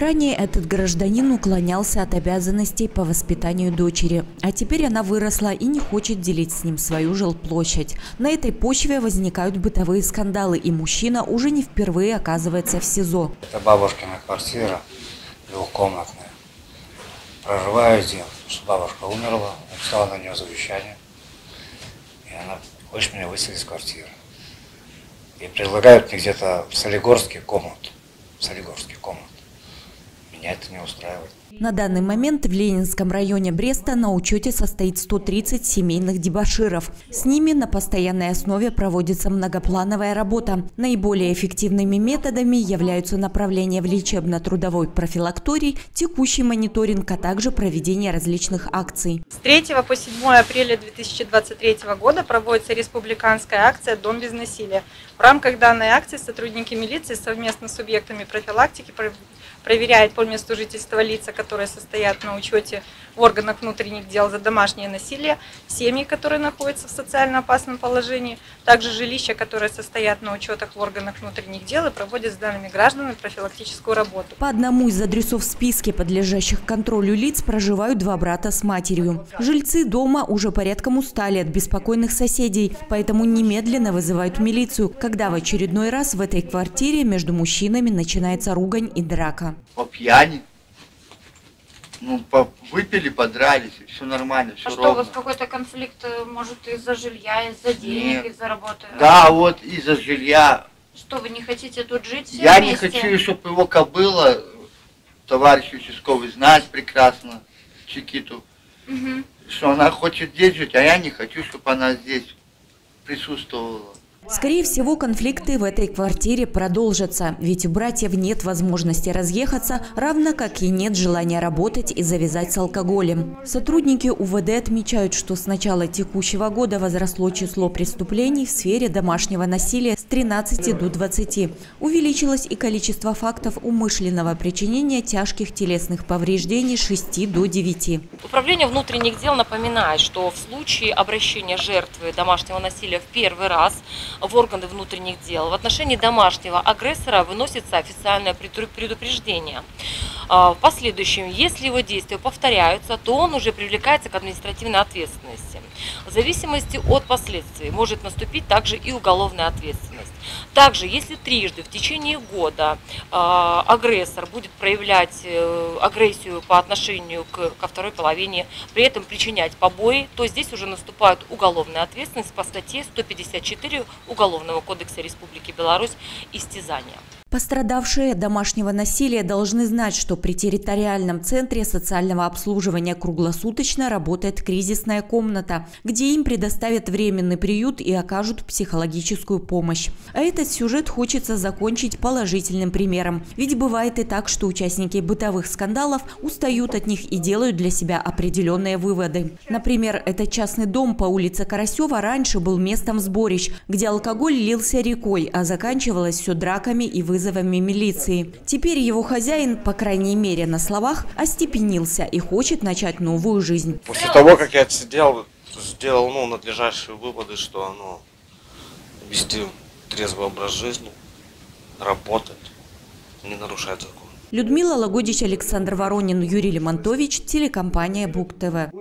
Ранее этот гражданин уклонялся от обязанностей по воспитанию дочери. А теперь она выросла и не хочет делить с ним свою жилплощадь. На этой почве возникают бытовые скандалы, и мужчина уже не впервые оказывается в СИЗО. Это бабушкина квартира, двухкомнатная. Проживаю здесь, что бабушка умерла, написала на нее завещание. И она хочет меня выселить из квартиры. И предлагают мне где-то в Солигорске комнату. Меня это не устраивает. На данный момент в Ленинском районе Бреста на учете состоит 130 семейных дебоширов. С ними на постоянной основе проводится многоплановая работа. Наиболее эффективными методами являются направления в лечебно-трудовой профилакторий, текущий мониторинг, а также проведение различных акций. С 3 по 7 апреля 2023 года проводится республиканская акция «Дом без насилия». В рамках данной акции сотрудники милиции совместно с субъектами профилактики проверяют по месту жительства лица, которые состоят на учете в органах внутренних дел за домашнее насилие, семьи, которые находятся в социально опасном положении, также жилища, которые состоят на учетах в органах внутренних дел и проводят с данными гражданами профилактическую работу. По одному из адресов в списке подлежащих контролю лиц проживают два брата с матерью. Жильцы дома уже порядком устали от беспокойных соседей, поэтому немедленно вызывают милицию, когда в очередной раз в этой квартире между мужчинами начинается ругань и драка. По пьяни. Ну, выпили, подрались, все нормально, все ровно. А что, вот какой-то конфликт, может, из-за жилья, из-за денег, из-за работы? Да, вот из-за жилья. Что, вы не хотите тут жить все вместе? Я не хочу, чтобы его кобыла, товарищ участковый, знает прекрасно, Чикиту, что она хочет здесь жить, а я не хочу, чтобы она здесь присутствовала. Скорее всего, конфликты в этой квартире продолжатся, ведь у братьев нет возможности разъехаться, равно как и нет желания работать и завязать с алкоголем. Сотрудники УВД отмечают, что с начала текущего года возросло число преступлений в сфере домашнего насилия с 13 до 20. Увеличилось и количество фактов умышленного причинения тяжких телесных повреждений с 6 до 9. Управление внутренних дел напоминает, что в случае обращения жертвы домашнего насилия в первый раз в органы внутренних дел в отношении домашнего агрессора выносится официальное предупреждение. В последующем, если его действия повторяются, то он уже привлекается к административной ответственности. В зависимости от последствий может наступить также и уголовная ответственность. Также, если трижды в течение года агрессор будет проявлять агрессию по отношению ко второй половине, при этом причинять побои, то здесь уже наступает уголовная ответственность по статье 154 Уголовного кодекса Республики Беларусь «Истязание». Пострадавшие от домашнего насилия должны знать, что при территориальном центре социального обслуживания круглосуточно работает кризисная комната, где им предоставят временный приют и окажут психологическую помощь. А этот сюжет хочется закончить положительным примером. Ведь бывает и так, что участники бытовых скандалов устают от них и делают для себя определенные выводы. Например, этот частный дом по улице Карасева раньше был местом сборищ, где алкоголь лился рекой, а заканчивалось все драками и вызовами милиции. Теперь его хозяин, по крайней мере на словах, остепенился и хочет начать новую жизнь. После того, как я отсидел, сделал надлежащие выводы, что вести трезвый образ жизни, работать, не нарушать закон. Людмила Лагодич, Александр Воронин, Юрий Лемонтович, телекомпания Буг-ТВ.